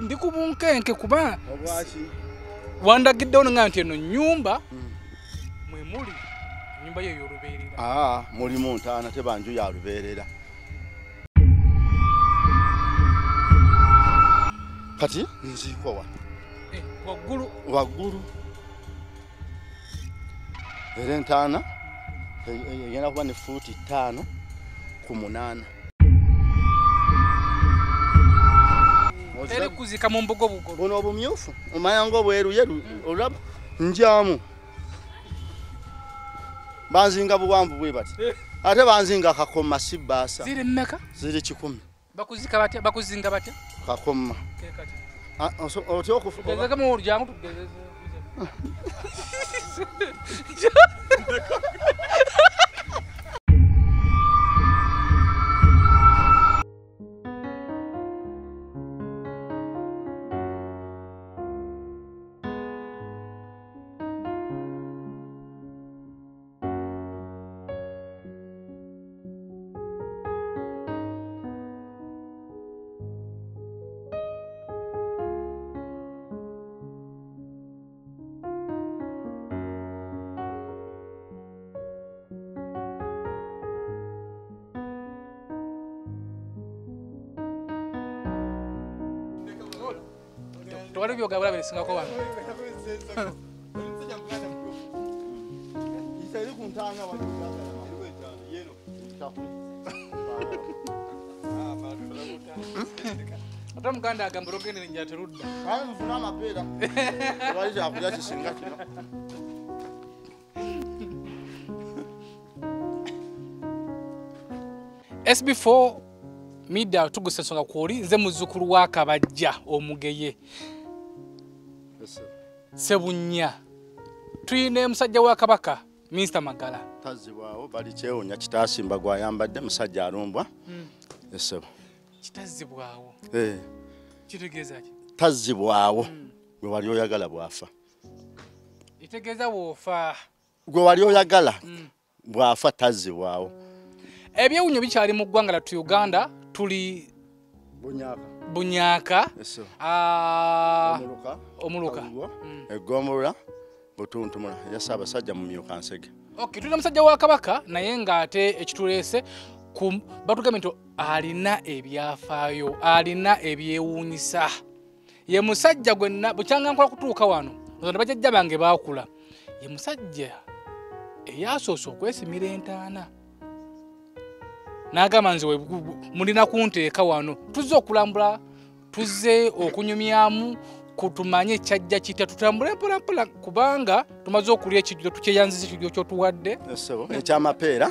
ndi kubunkenke kuba wanda giddono nganti eno nyumba mwe muri nyumba ye yoruberera muri muntana tebanju ya ruberera kati nziko wa waguru erentana yana kuba ne futi 5 ku 8 Elikuzi kama mbogo bugo. Bono obumyufu. Omayango bweru yeru olaba njamu. Banzinga bwambu bwe bati. Ate banzinga kakoma sibasa. Ziri mmeka? Ziri 10. Bakuzika bati bakuzinga bati. Kakoma. Kekati. Ah oso otyo kufuba. Geza kama urjangu tugezeze. What have you got? I'm going to broken in your room. I'm from a bit. Why is that? As before, Mida took a sense of a quarry, the Muzukuruaka by Ja or Mugeye. Sebunya. Three names at Jawakabaka, Mr. Magala. Taziwa, Badicheo, Yachitas in Baguayam, but them Saja Rumba. Yes, sir. Taziwa. Eh. Taziwa. Guario Gala Wafa. It against a wafa. Guario Gala. Wafa Taziwa. Ebya unyo bichali mu gwangala tu Uganda tuli Bunyaka. Yes, Omuluka. Egomora. Butuntumula. Yasaba sajja mu myuka nsege. Okay, tuli musajja wa Kabaka naye nga ate ekitulese ku batugamento alina ebyafaayo, alina ebyewunyisa. Ye musajja gwenna bukyanga nkola kutuuka wano. Nzonda bajja bange baakula. Ye musajja eyasoosa okwesimira entaana. Nagamanzi we mulina kunteeka wano tuzze okulambula tuzze okunyumyamu kutumanye kyajja kita tutambule mpola mpola kubanga tumaze okulya ekijjo tukyeyanziza ekijjo kyotuwadde ekyamapeera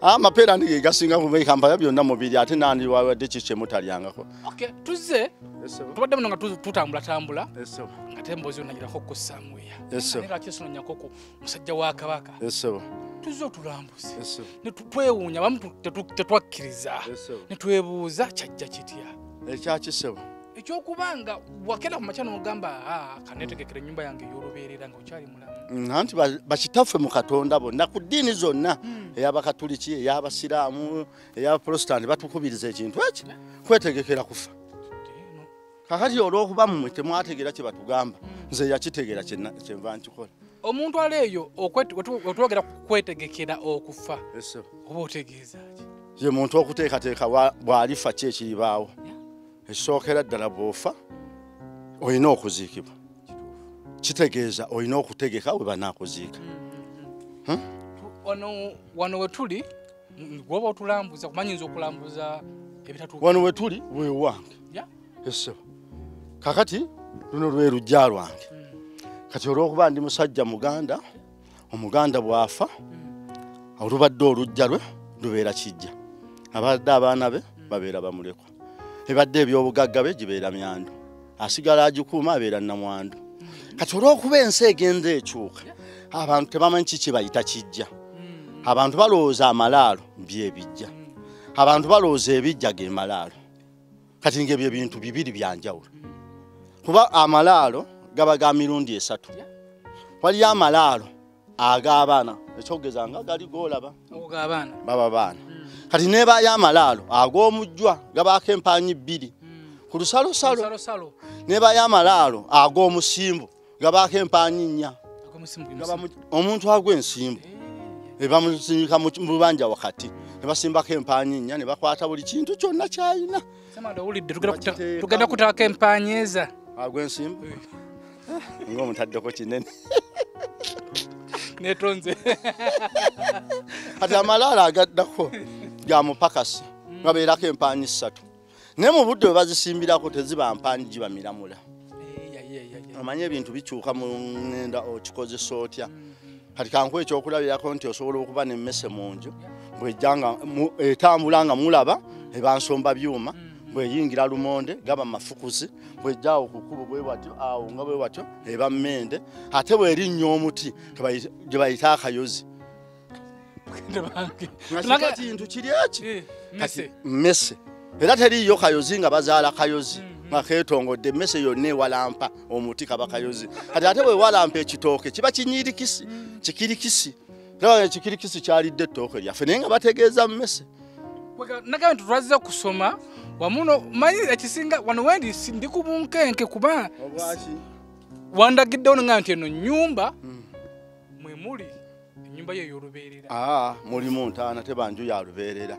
amapeera ndiye gasinga kubeekampala byonna mubiri ate nandi wawadde kiki emutalyangako tuzze tubadde muno nga tutambula nga tembozi onagirako kusamweya nerakyesononyakoko musajja wa Kabaka tuzo tulambuze ne twewunya bamu tetwakkiriza ne twebuuza kyajja kitya ekyakisebo ekyokubanga wakenda ku machano mugamba kanetegekere nyumba yange yoruberera nga okyali mulamu nanti bakitaffe mu Katonda bonna ku ddiini zonna ey'Abakatuliki ey'Abasiraamu ey'Abaprotestanti batukubiriza ekintu eki kwetegekera kufa kakati olw'okuba mmwe temwategeera kye batugamba nze yakitegera kyenva nkikola omuntu aleyo okwetwagera kwetegekera okufa oba otegeeza ye muntu okuteekateeka bw'alifa ki ekiribaawo ekisookera ddala bw'ofa olina okuziikibwa kitegeeza olina okutegeka we banaakuziika wano wetuli gwoba otulambuza kumanyiza okulambuza ebitatuuka wano wetuli weewange kakati luno lwe lujja lwange kati olw'okuba ndi musajja Muganda omuganda bw'afa olubadde olujja lwe lubeera kijja abadde abaana be babeera bamulekwa ebadde eby'obugagga be gibeera myandu asigala agikuuma abeera nnamwandu kati olw'okuba ensi egenze ekyuka abantu tebamanyi kiki bayita kijja abantu balowooza amalaalo by'ebijja abantu balowooza ebijja ge malaalo kati ng'ebyo ebintu bibiri byanjawulo kuba amalaalo gaba ga mirundi esatu wali ya malalo agabana ekyogezanga gali golaba ogabana baba bana Kati neba ya malalo ago mujwa gaba kempanyi bidi kulusalo salo salo neba ya malalo ago musimbo gaba kempanyi nya gaba omuntu agwensimbo ebamusinyika mu banja wakati nebasimba kempanyi nya nebakwata buli kintu kyonna kyayina sema ndo ulidde tugenda kutaka kempanyeza agwensimbo ngomu taddeko kinene netronze atamalala agaddako gamupakasi ngabera kempanyi ssatu ne mu budde bazisimbirako teziba mpani giba miramula amanye ebintu bikyuka mu ngenda okikoze sootya kati kankwe ekyokulabirako nti osobola okuba n'emmese munju bwejjanga etambula nga mulaba ebansomba byuma bweyingira lumonde gaba mafukuzi bwejjawo okukulu bwebwatyo awo nga bwebwatyo eba mmende ate bwerinnya omuti gye bayita akayozi kintu kiri eki kati mmese era teriyo kayozi nga bazaala kayozi nga keetongodde emmese yonna ewalampa omuti kaba kayozi kati ate bwewalampa ekitooke kiba kinyirikisi kikirikisi era ekikirikisi kyalidde ettooke lyaffe naye nga bategeeza mmese nagamba nti twaziza kusoma wamuno manyi ekisinga wano wendi ndi kubunkenke kuba wandagidde ono nga nti eno nyumba mwe muli nyumba ye yoruberera muri montana tebanju ya ruberera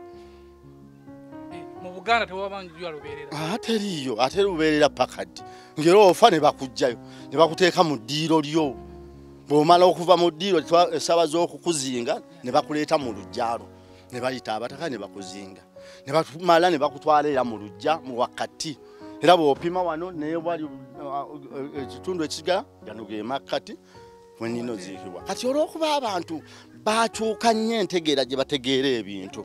mu Buganda tewabanju ya ruberera ateriyo ateruberera pakadi ngero ofane bakujjayo ne bakuteeka mu diro lyo bomala okuva mu diro sabazo okukuzinga ne bakuleeta mu lujjalo ne balita abataka ne bakuzinga ne batumala ne bakutwalera mu lujja mu wakati era bopima wano ne wali ekitundu ekisigala yanuge makati wenino zikibwa kati olwokuba abantu bakyuka nnyo entegeera gye bategeera ebintu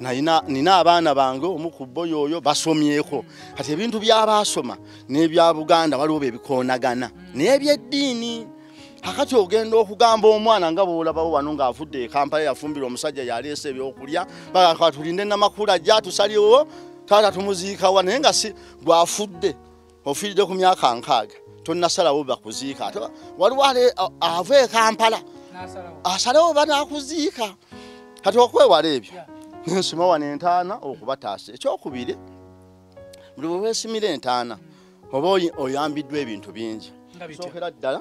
nina abaana bange omukuboyo oyo basomyeko kati ebintu byabaasoma n'ebya Buganda waliwo ebikoonagana naye ebyeddiini akati ogenda okugamba omwana nga bw'olabawo wano ng'afudde Kampala yafumbira omusajja yaleese ebyokulya baka tulinde namakula gyatusalyewo taata tumuziikawa naye nga si gwafudde ofiiridde ku myaka nkaaga tonnasalawo bakuziika ate waliwo ava e Kampala asalawo banaakuziika kati okwewala ebyo nensima wano entaana okubataasa ekyokubiri buli bwe weesimira entaana oba oyambiddwa ebintu bingi sookera ddala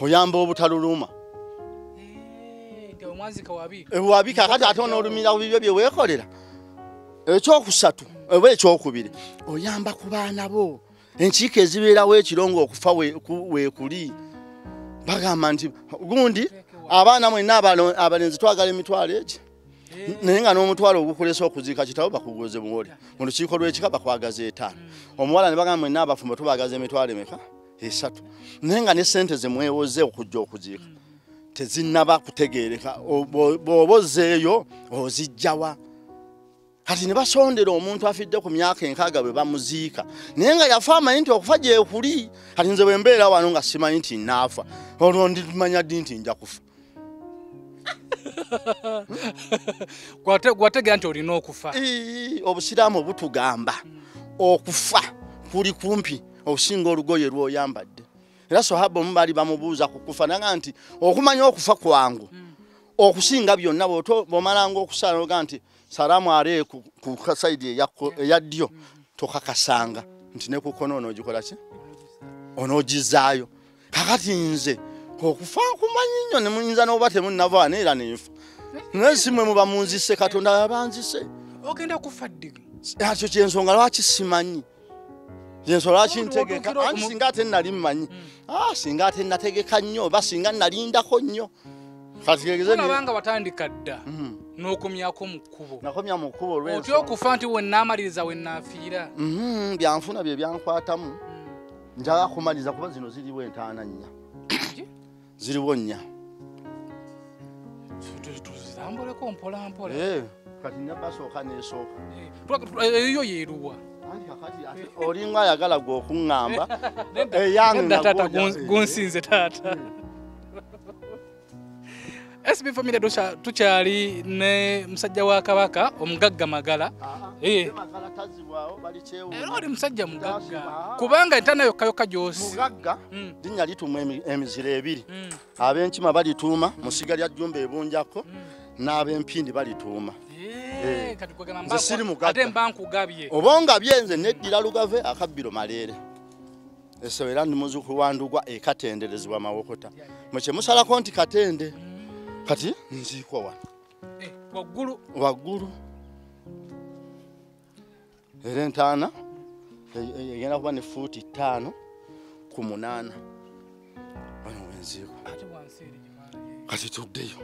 oyamba obutaluluma ewabika kati ate onoolumira ku bibyo bye weekolera ekyokusatu oba ekyokubiri oyamba ku baana bo enkiiko ezibeerawo ekirongo okufa weekuli bagamba nti gundi abaana mwenna abalenzi twagala emitwalo egi naye nga n'omutwalo ogukolesa okuziika kitabo bakugoze muwole mu lukiiko lw'ekika bakwagaza etaano omuwala ne bagamba mwenna abafumba tubagaza emitwalo emeka esatu naye nga ne sente zemwewoze okujja okuziika tezinnaba kutegeereka bw'obozeeyo ozijjawa kati ne basondera omuntu afidde ku myaka enkaaga bwe bamuziika naye nga yafa amanyi nti okufa gyekuli kati nze bwe mbeera wano nga simanyi nti naafa olwo ndimanya ddi nti nja kufa gwategera nti olina okufa obusiraamu butugamba okufa kuli kumpi okusinga olugoye lw'oyambadde era sohaba omu baali bamubuuza ku kufa naga nti okumanya okufa kwangu okusinga byonna bwomalanga okusala oga nti salamu ale ku saidi eya ddyo tokakasanga nti ne ku kono onoogikola ki onoogizaayo kakati nze okufa nkumanyi nnyo ne muyinza n'oba temunnavaana era nenfa naye si mwe muba munzise Katonda yabanzise ogenda kufa ddi ekyo kyensonga lwaki simanyi yensola kintegeka singa ate nali mmanyi singa ate nategeka nnyo oba singa nalindako nnyo olabanga watandika dda n'okomyako mu kkubo nakomya mu kkubo olw'ensola otyo okufa nti wennaamaliriza wennaafiira byanfuna bye byankwatamu njala kumaliriza kuba zino ziriwo entaana nnya ziriwo nnya tuzitambuleko mpolampola kati nabasooka n'esooka eyo yeeruwa olinga ayagala gwe okuŋŋamba eyangunsinze taata SB Family Dosha tukyali ne musajja wa Kabaka omugagga Magala oli musajja mugagga kubanga etanayo kayoka gyosi mugagga dinnya lituma emizira ebiri ab'enkima balituuma musiga lya jjumba ebunjako n'ab'empindi balituuma nze siri mugagga obonga byenze neddira lugave akabbiro maleere esowera ndi muzuku wandugwa ekatenderezebwa mawokota mukye musalako nti katende kati nziikwa wano waggulu era entaana egenda kuba ne fuuti 5 ku 8 bano wenziikwa kati tuddeyo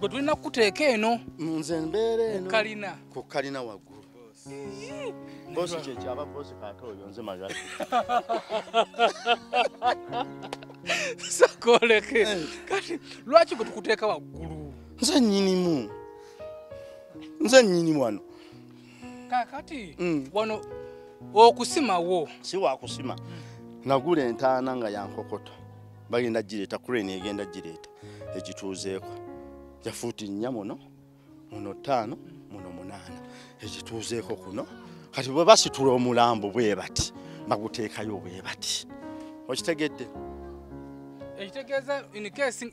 bwe tulina kuteeka eno nze mbeera eno ku kalina waggulu bosi kyekyaba bosi kaata oyo nze magala sakoleke kati lwaki gwe tukuteeka waggulu nze nnyinimu wano kakati wano okusimawo si wakusima nagula entaana nga yankokota bagenda gireeta kureni egenda gireeta ekituuzeeko jafuti nyamo no muno 5 muno 8 ekituuzeeko kuno kati bwe basitula omulambo bwe bati baguteekayo bwe bati okitegedde ekitegeeza in case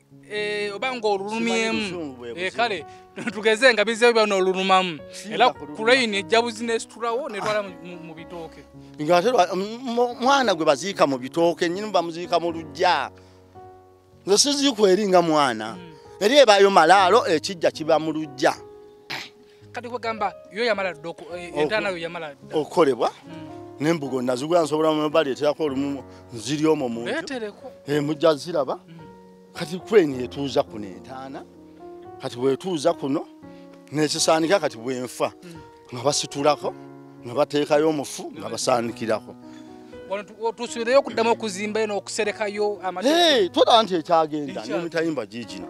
obango olulumyemu kale tugeze nga bize bano olulumamu era kureyini ejja business tulawo ne twala mu bitooke ngatera mwana gwe baziika mu bitooke nnyimba muziika mu lujja nze sizikweringa mwana Eriye bayo malalo ekijja kiba mu lujja. Kati kwegamba yo yamala doko entana yo yamala okolebwa n'embugo nazugwa nsobola mu bali etako olumu nziri omo mu. Etereko. Mujja ziraba. Kati kweni etuuza kuno entana. Kati wetuuza kuno n'ekisaanika kati bwenfa. Nga basitulako, nga bateekayo omufu, nga basaanikirako. Tusubireyo okuddamu okuzimba eno okuserekayo amateeka. Tola nti ekyagenda n'emitayimba giigino.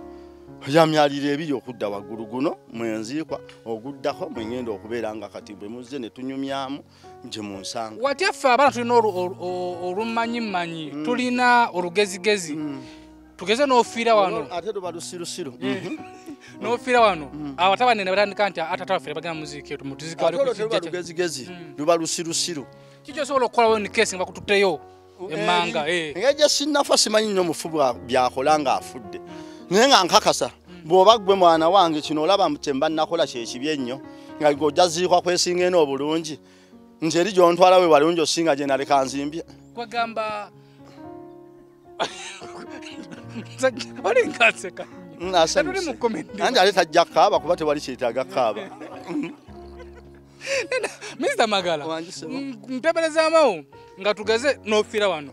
Yamyalira ebiri okudda waggulu guno mwenziikwa oguddako mwengenda okubeera nga kati bwe muzze ne tunyumyamu gye mu nsanga watyaffe abaana tulina olumanyimmanyi tulina olugezigezi tugeze n'ofiira wano ate luba lusirusiru n'ofiira wano abatabane ne batandika nti atataffe bagamba muziike tumutuzikale olugezigezi luba lusirusiru kiki osobola okukola weno kesi nga bakututteyo emmanga ngejja sinnafa simanyi nnyo mufu byakola nga afudde nenga nkakasa bwoba gwe mwana wange kino olaba mutemba nakola kyekibi ennyo nga gojaziikwa kwesinga eno obulungi nti eri gyontwala we balungi osinga gye naleka nzimbye kwagamba olinkaseka nandi aleeta ajja kaaba kuba tewali kyetaaga kaaba Mr. Magala nteberezamawo nga tugeze n'ofiira wano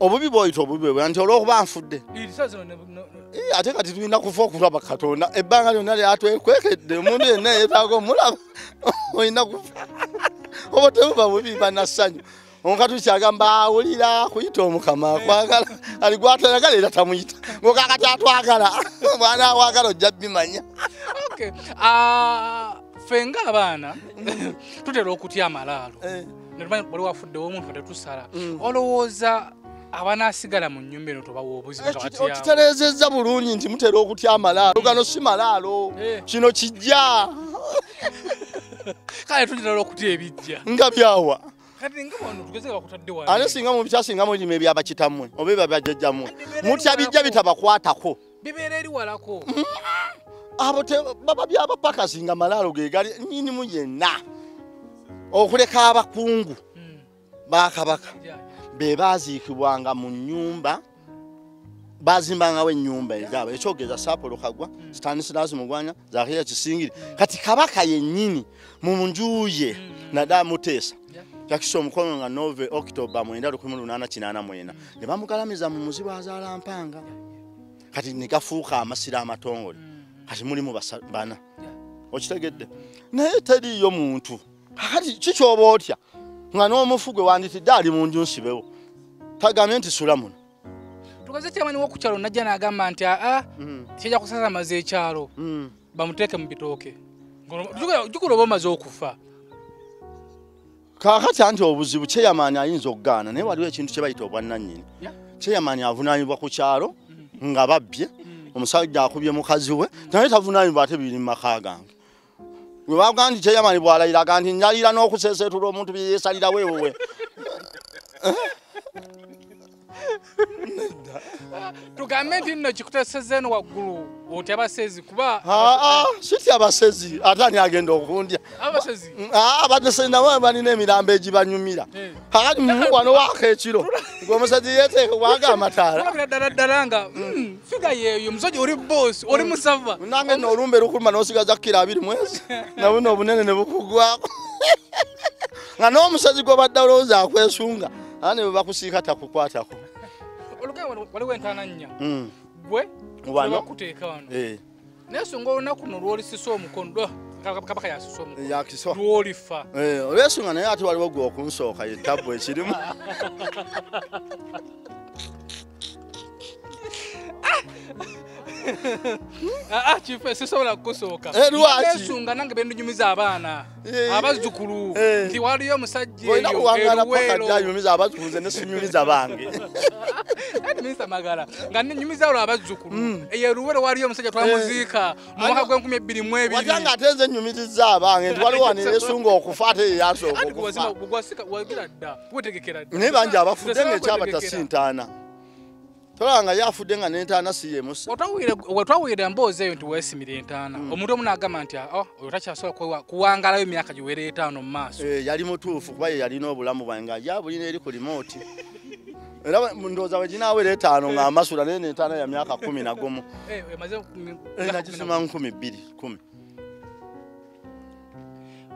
obubi bwoyita obubi bwe nti olw'okuba nfudde ate kati tulina kufa okulaba katonda ebbanga lyonna lyatwekwekedde omuntu yenna yeetaaga omulaba olina kufa oba tebuba bubiba nassanyu onkatukyagamba awulira kuyita omukama akwagala ali gwatayagala era tamuyita ngokakati atwagala mwana awagala ojja bimanya ffe ng'abaana tutera okutya amalaalo netumanyi baliwafuddewo omuntu katetusala olowooza abanasigala mu nnyumba eno tobawa obuzibu okitereezezza bulungi nti mutera okutya amalaalo gano si malaalo kino kijja kale tutera okutya ebijja nga byawa ate singa mubikyasingamu ebirime ebyabakitammwe oba ebyabajjajjammwe mutya bijja bitabakwatako bibeera eri walako abo baba byabapakasi nga malaalo gegali nnyinimu yenna okuleka abakungu bakabaka bebaziikibwanga mu nnyumba bazimbangawo ennyumba ezaabwe ekyogeza Saapolo Kagwa Stanislas Mugwanya Zaakira Kisingiri kati kabaka yennyini mu nju ye naddala Muteesa yakisa omukono nga nove October 1989 ne bamugalamiza mu muzibu azaala mpanga kati ne gafuuka amasira amatongole kati mulimu bana okitegedde naye teriyo muntu kati kikyoba otya nga n'omufugwe wanditidde ali mu nju nsibewo tagambye nti sula muno tukoze kyamani wokukyalo najja n'agamba nti aa kijja kusasamaza ekyalo bamuteeke mu bitooke jukula oba omaze okufa kakati anti obuzibu kyeyamaani ayinza okugaana naye waliwo ekintu kye bayita obwannannyini kyeyamaani avunaanibwa ku kyalo ngababye omusajja akubye mukazi we naye tavunaanyi bwate biri makaagange we bagandi kyeyamani bwalayira kandi nyalira n'okuseeseetula omuntu bye yeesalira weewowe tugambe nti nno kikuteesezza eno waggulu oti abasezi kuba siti abasezi atani agenda okundya abasezi batasenda balina emirambo egibanyumira kakati wano waako ekiro gwemusezi yeeteeke waga amataala ddala ddala nga figa yeeyo musajja oli boosi oli musava nange nno olumba erukuluma n'osigaza kkira 2 mwezi nabuno obunene ne bukugwako nga n'omusezi gwe badde olowooza akwesunga ane bwe bakusiika takukwatako waliwo entaana nnya gwe bakuteeka wano naye songa olunaku no lwolisisa omukono kabaka yasisa omukono lwolifa olwesunga naye ate waliwo gwe okunsooka yetabu ekirimu kifo sisobola kukusooka lwesunga nange bendunyumiza abaana abazzukulu nti waliyo omusajja eyokuwanganaakanyumiza abazzukulu nze nesinyumiza bange minisita Magala nga nenyumiza olwo abazzukulu eyeruwere waliyo omusajja twamuziika mu mwaka gw'2022 wajanga ate nze nyumiriza abange nti waliwo waneyesunga okufa ate yeyasogwagira dda wetegekera dda naye bangi abafudde ngekyabatasiintaana tolanga yafudde nga n'entaana si yeemusa wetwawulira mboozi eyo nti weesimira entaana omuntu omu n'agamba nti oyo takyasobola kuwangalayo emyaka giwera 5 mu maaso yali mutuufu kuba ye yalina obulamu bwange nga gyabulina eri ku limooti era ndowooza weginaaweera 5 nga amasula naye n'entaana ya myaka 11 nagisoma 2010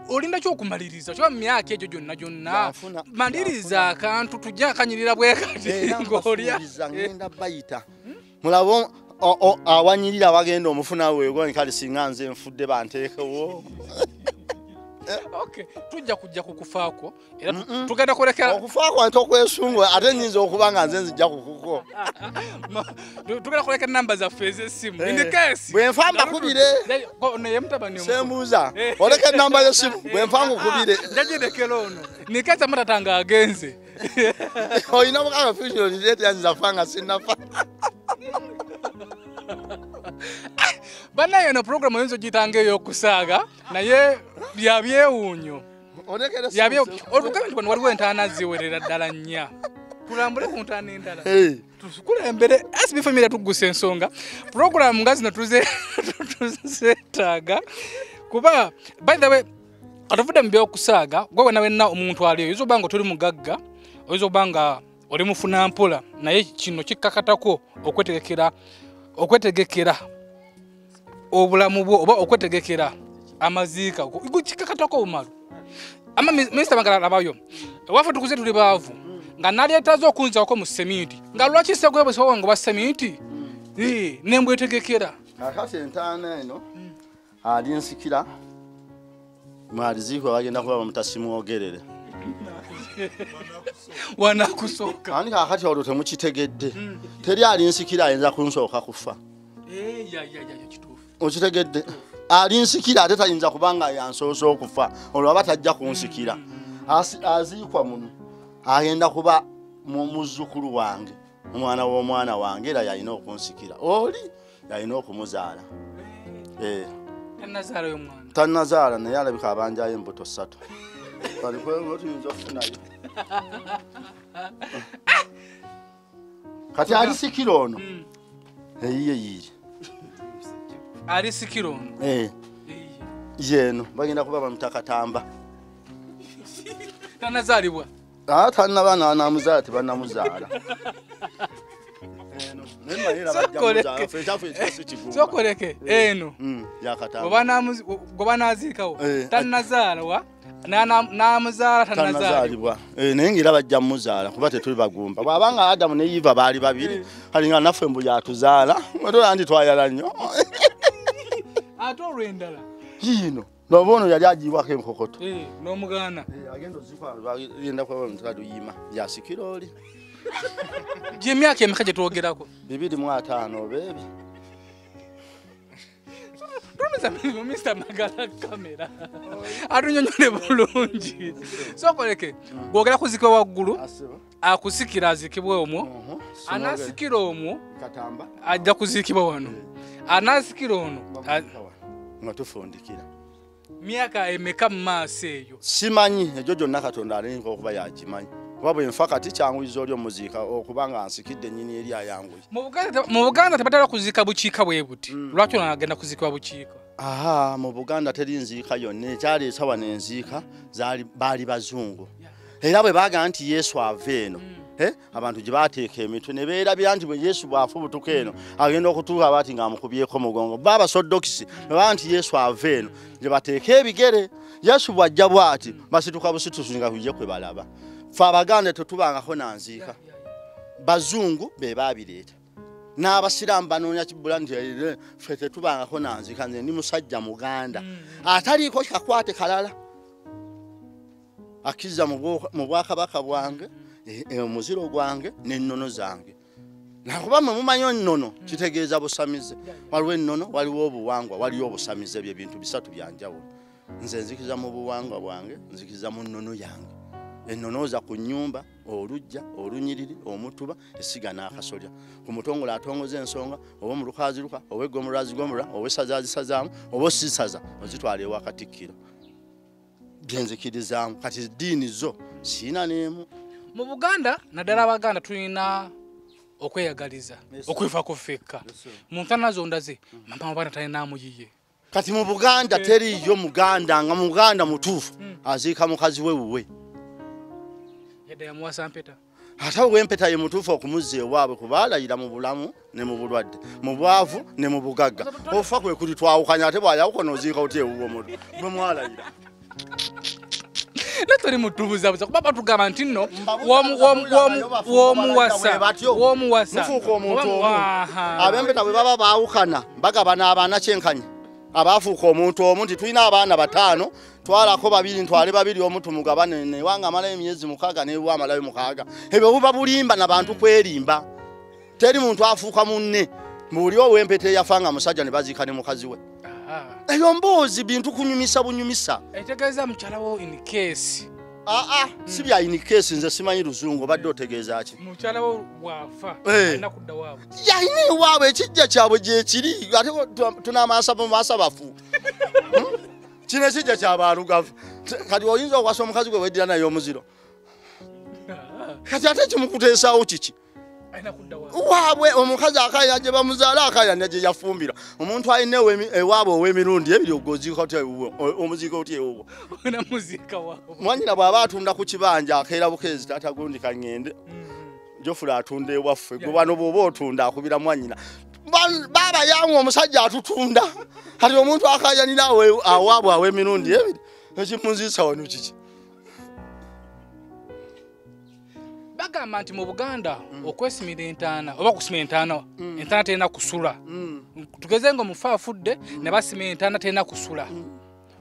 olinda ky'okumaliriza kiba mu myaka egyo gyonna maliriza akantu tujja akanyirira bwekati ng'olya ngenda bayita mulabo awanyirira bagenda omufuna weegwa nkali singa nze nfudde banteekewo tujja kujja kukufaako era tugenda kulekera okufaako nti okwesunga ate nnyinza okuba nga nze nzijja kukuko tugenda kulekera namba zaffe ez'essimu bwenfa mbakubire sembuuza oleka enamba y'essimu bwenfa nkukubire jagirekera ono nikesa matata nga agenze olina omukaka fishoniteetyanyizafa nga sinnafa banaye eno program oyinza ogiyitanga ey'okusaaga naye byabyewuunyo olugambibano waliwo entaana ziwerera ddala nnya tulambule ku ntaana endala tukulembere asbifamira tuggusa ensonga puroguramu nga zino tuzeetaaga kuba by the way atuvudde mu byokusaaga gwe wena wenna omuntu aliyo oyinza oba nga toli mugagga oyinza oba nga oli mufuna mpola naye kino kikkakatako okwetegekera obulamu bwo oba okwetegekera amaziika kikakatako obumalu ama minisita Magala labayo waffe tukuze tuli baavu nga naleetaze okunzako mu seminti nga lwaki segwebwesobango ba seminti nembwetegekera akati entaana eno alinsikira mwaliziikwe bagenda kuba bamutasimogerere wanakusooka ani kakati olwo temukitegedde teri alinsikira ayinza kunsooka kufa okitegedde alinsikira ate tayinza kubanga yansoosa okufa olwo aba tajja kunsikira aziikwa muno agenda kuba muzzukulu wange omwana w'omwana wange era yalina okunsikira oli yalina okumuzaala tannazaala naye alabika abanjayo embuto 3 tuyinza okufunayo kati alisikira ono eyiyeyiiri ali sikiro yeno bagenda kuba bamutakatamba tanazaalibwa tannabaana anamuzaala tebanamuzaala sokoleke eno gwe banaaziikawo tannazaalwa n'amuzaala tanazaalibwa naye ngaera bajja muzaala kuba tetuli bagumba bwabanga Adamu ne Eva baali babiri alinga naffe mbu yatuzaala wetolandi twayala nnyo ate olwendala kiino nobono yali agiibwako enkokoto n'omugaana agenda ozigenda kuba omutaka tuyima yasikira oli gyemyaka emeka gye twogerako 2005 oba ebi promise Mr. Magala camera. I don't know the balloon. So, Goreke, Gogakusika Guru, Akusikira Zikibomo, Anasikiromo, Katamba, Adakuzikibono, Anaskirono, not to phone the killer. Miaka, I make up my say you. Simani, Jojo Nakaton, I ain't over your Jimani. Wabwe mfakati changu izolyo muzika okubanga ansikide nyini elia yangu mubuganda tapatala kuzika buchika webuti lwaki onagenda kuzika buchika aha mubuganda teri nzika yone kyali sawa nenzika zali bali bazungu era bwe baga nti Yesu aveno abantu jibateeka emitwe ne beerabya nti bwe Yesu bwafubutuka eno agenda okutuuka bati nga amukubyeko mugongo baba sodokisi baba nti Yesu aveno jibateeka ebigere Yesu bwajja bwati basituka busitusinga kujje kwe balaba Fabaganda tutubanga hona nzika bazungu be babireta n'abasiramu banonya kibulanje fete tubanga hona nzika nze ndi musajja muganda atali ko kyakwate kalala akiza mu bwakabaka bwange muziro gwange n'ennono zange nakuba mumanyo nnono kitegeeza busamize waliwo ennono waliwo obuwangwa waliwo obusamize by'ebintu bisatu byanjawo nze nzikiza mu buwangwa bwange nzikiza mu nnono yange enonoza ku nyumba olujja olunyiriri omutuba esiga n'akasolya ku mutongola atongoze ensonga obo mu lukazi luka obo gomurazi gomura obo sazazi sazamu obo sisaza ozitwale wakatikkiro byenzikirizamu kati diini zo sina nemu mu Buganda naddala Abaganda tulina okweyagaliza okwifa kufeka muntu nazo ndaze mama abana talina muyiye kati mu Buganda teri yo Muganda nga Muganda mutufu azika mukazi wewe hata wempeta ye mutufu okumuze waabwe kubala ira mu bulamu ne mu bulwadde mu bwavu ne mu bugagga ofa kwe kuli twawukanya ate bwaya uko nozika ote uwo mudu bwe mwala ira letori mutufu zabuza kubaba tugamba ntino wo mu wasa mufuko omuntu abempeta bwe baba baawukana baga bana abana kyenkanya abafuuka omuntu omuntu tulina abaana batano twalako babiri ntwale babiri omuntu mugabane ne wanga amala emyezi mukaga ne wa amala mukaga ebyo buba bulimba n'abantu kwerimba teri muntu afuuka munne muri owempete yafanga musajja ne bazikane mukazi we eyo mbozi bintu kunyumisa bunyumisa etegeeza mukyalawo in case sibya in case nze simanyi luzungu badde otegeeza ki mukyalawo wafa nakudda waabo yayini waabo ekijja kyabwe gye kiri ate tunaamasa bafu kino ekijja kyabaalugavu kati oyinza okwasa omukazi gwe weddira naye omuziro kati ate kimukuteesaawo kiki waabwe omukazi akayira gye bamuzaala akayira gye yafumbira omuntu alina ewaabwe ow'emirundi ebiri ogoziika otya omuziika otya ewuwo mwanyina bw'aba atunda ku kibanja akeera bukeezi taatagundika ŋŋende jofula atunda ewaffe gwe bano bw'oba otunda akubira mwanyina baba yangu omusajja atutunda kati omuntu akayanira awaabwe aw'emirundi ebiri ekimunziisa wano kiki bagamba nti mu Buganda okwesimira entaana oba kusimira entaana terina kusula tugeze nga omufu afudde ne basimira entaana terina kusula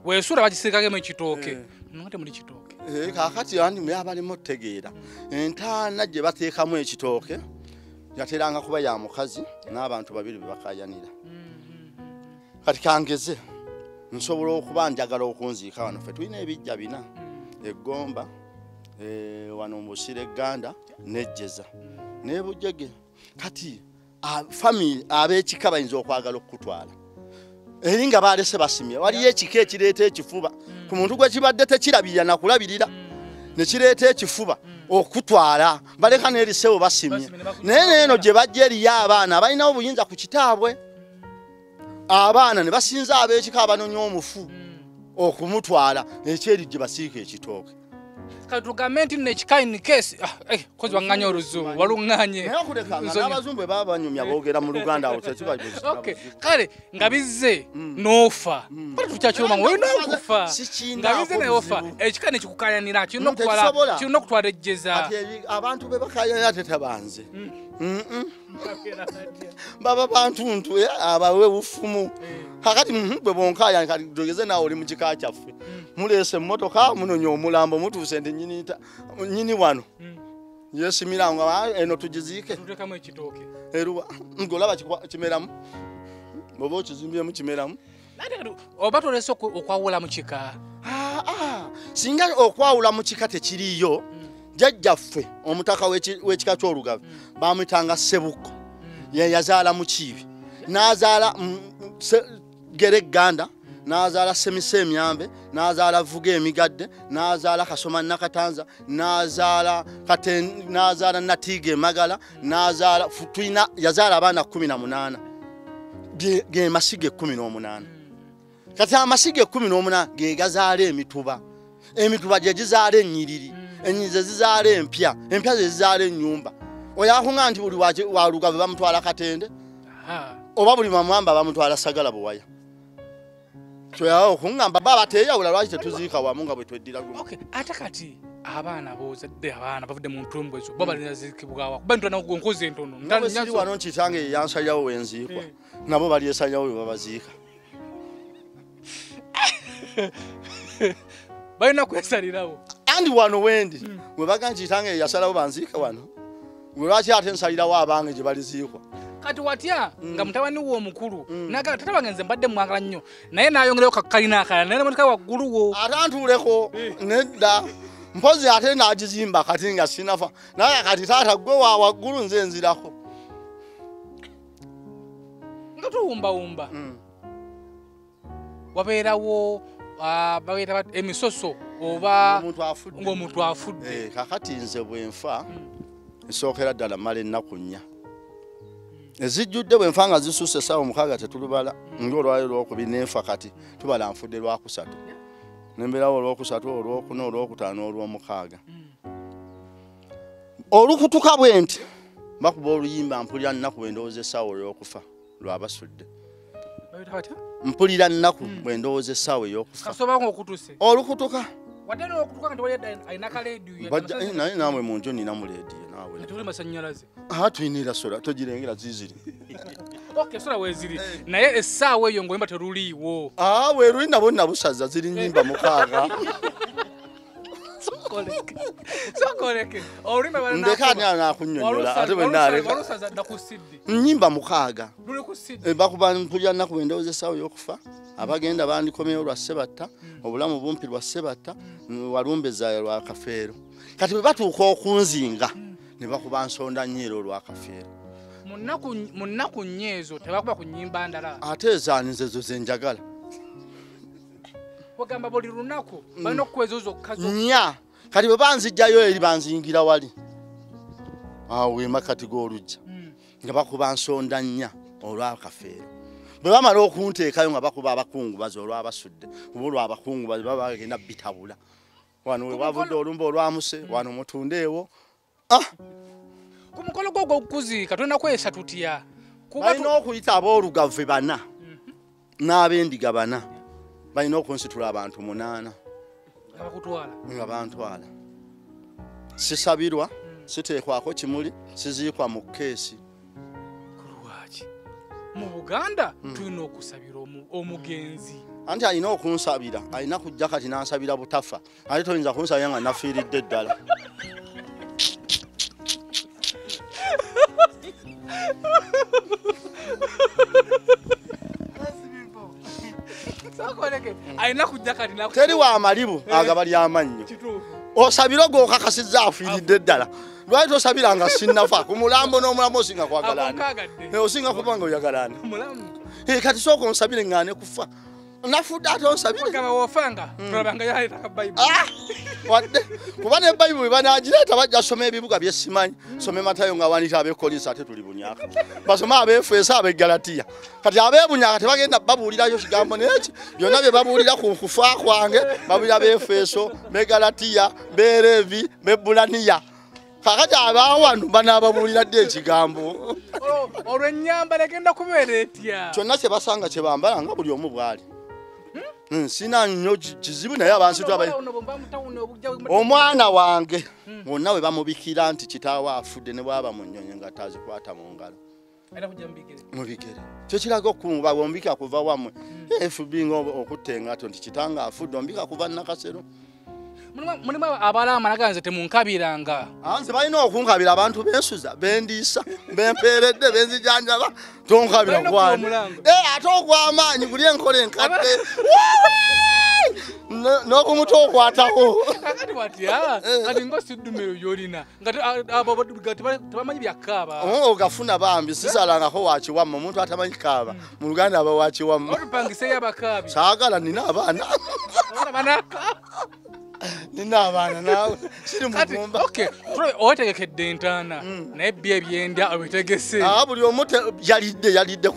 weesula bagisirikagemu ekitooke nate muli kitooke kakati andi abalimu otegeera entaana gye bateekamu ekitooke yateranga kuba ya mukazi n'abantu babiri be bakayanira kati kangeze nsobola okuba njagala okunziika wano ffe tulina ebijja bina eggomba wano musire ganda nejeza nebujege kati family abekika bayinza okwagala okutwala eringa balese basimya wali ekike ekireta ekifuba ku muntu gwe kibadde tekirabira nakulabirira ne kireta ekifuba okutwala baleka nerisewo basimya naye eno gye bajja eri y'abaana balinawo obuyinza ku kitaabwe abaana ne basinza abekika abanoonya omufu okumutwala ekyeri gye basiika ekitooke kadugamenti nechikaini case kozi wanganya oluzungu walunganye n'abazungu baba banyumya boogera mu Luganda okay kale ngabize nofa bali tukyachoma we nokufa ngabize nofa ekikane kikukayanira kino kutwalejeza ati abantu be bakayanya tetabanze baba bantuntu abawe bufumu hakati bwe bonkaya kali dogeze nawo oli mu kika kyaffe mulese motoka munonyo omulambo mutuse ndi nyini wano yesimira nga eno tujizike tutekamu ekitooke eruwa ngolaba kimeramu bobo kizimbye mu kimeramu Obato resoko okwawula muchika. Singa okwawula muchika tekiriyo jajjaffe omutaka w'ekika ky'olugave bamuyitanga Sebuko. Ye yazaala mukibi. Nazaala Gereganda, nazaala Semise Emyambe, nazaala Vuga Emigadde, nazaala Kasoma Nakatanza, nazaala Katen, nazaala Natiga Emagala, nazaala Futwina, yazaala abaana 18. Ge masige 18. Kati amasige 18 ge gazaala emituba. Emituba gye gizaala ennyiriri. Enyize zizaala empya ze zizaala ennyumba. Oyahunga nti buli walugave bamutwala Katende. Oba buli mamwamba bamutwala Sagala Buwaya. Toyawo kungamba baba teyawula lwaki tetuziika wamu nga bwe tweddira lumu. Okay, ate kati abaana bozadde abaana bavudde mu ntumbo ezo baba linazikibwa wako. Bantu na kugonkoze entono. Ngani nyazi wano nkitange yansa yawo wenziikwa. Nabo bali esanyawo babaziika. Bayina kwesalirawo. Andi wano wendi. Webaga nkitange yasalawo banziika wano. Mulwachi atensalira wa abange je bali ziikwa. Kati watya nga mutawani wo mukuru naga tataba ngenze mbadde mwangala nnyo naye nayongereko kakkalina akala naye mutaka wagguluwo atantuleko nedda mpozi ate naagizimba kati nga sinafa naye kati taata gwe wa waggulu nze nzirako nga tuwumbawumba wabeerawo baweeta emisoso oba ng'omuntu afudde kakati nze bwenfa nsookera ddala mmala ennaku nnya ezijjudde bwenfanga zisuuse essaawa mukaaga tetulubala ng'olwaliro lwokubiri n'enfa kati tubala nfudde lwakusatu nembeerawo olwokusatu olwokuna olwokutaano olwomukaaga olukutuka bwe nti bakuba oluyimba mpulira nnaku bwendowooza essaawa olw'okufa lwabasudde mpulira nnaku bwendowooza essaawa ey'okufa olukutuka wadano okutuka kati wali ayina kaleediyo naye naamwe mu nju nina mu leediyo naawe tuli masannyalaze tuyinira sola togirengera ziziri okay sola weziri naye essaawa eyo ngoyimba teruliiwo weeruli nabo nabusaza ziri nnyimba mukaaga sokoleke oluyimba ndeka naakunyonyola ate nnyimba mukaaga bakuba mpulira nnaku endowooza essaawa ey'okufa abagenda bandikomyewo lwa Ssebatta obulamu bumpi lwa Ssebatta walumbezaayo lwa Kafeero kati bwe batuuka okunzinga ne bakuba nsonda nnyero lwa Kafeero mu nnaku nnya ezo tebakuba ku nnyimba ndala ate ezaaniza ezo ze njagala bagamba buli lunaku balina okukwezo zokka nnya kati bwe banzijjayo eri banzingira wali awo emakati g'olugja nga bakuba nsonda nnya olwa Kafeero bwe bamala okunteekayo nga bakuba abakungubazi olwabasudde oba olwabakungubazi baba bagenda bitabula wano webavudde olumba olwamuse wano mutunde ewo ku mukolo gwogwo okuziika tulina kwesa tutya balina okuyita aboolugave bana n'abendiga bana balina okunsitula abantu 8 nga bantwala sisabirwa siteekwako kimuli siziikwa mu keesi mu Buganda tulina okusabira omugenzi anti alina okunsabira alina kujja kati n'ansabira butafa ate toyinza kunsabira nga nafiiridde eddala teri wamalibu agabali amannyo osabira gokakasizza afiiridde eddala lwali tosabira nga sinnafa ku mulambo n'omulamu osinga kwagalana osinga kuba nga oyagalana kati sooka onsabire nga ne kufa nafudde ate onsabirewadde kuba ne bayibuli bwe banaagireeta bajja soma ebibuga byesimanyi some Matayo nga wanita ab'ekolinsi ate tuli bunyaka basome ab'efeesa ab'eggalatiya kati abeebunyaka tebagenda babuulirayo kigambo neki byonna bye babuulira ku kufa kwange babuulira b'efeeso b'eggalatiya b'ereevi b'ebbulaniya kakati abawanu banaababuuliradde ekigambo olwo ennyambala egenda kubeera etya kyonna kye basanga kye bambala nga buli omu bwali sina nnyo kizibu naye omwana wange wonna we bamubikira nti kitaawe afudde ne bwaba mu nnyonyi nga tazikwata mu ngalo mu bigere kyo kiraga okumuba ombika kuva wammwe fb nga okutta engato nti kitanga afudde ombika kuva Nakasero mulimu abalaama naganze temunkabiranga nze balina okunkabira abantu bensuza bendiisa bempeeredde benzijanjaba tonkabira kwani ate togwa amanyi kuri enkole enkadde no kumutogwa atawo akati wati ha kati ngosidumero yolina ngati ababo tabamanyi byakaba ogafuna bambi sisalanga ko wachi wamma omuntu atamanyi kaba mu Luganda aba wachi wamma orupangise yabakabi sagala nina abana nawe siri mugomba okay otegekedde ntana naye bye byenda obitegese buli omuntu yalidde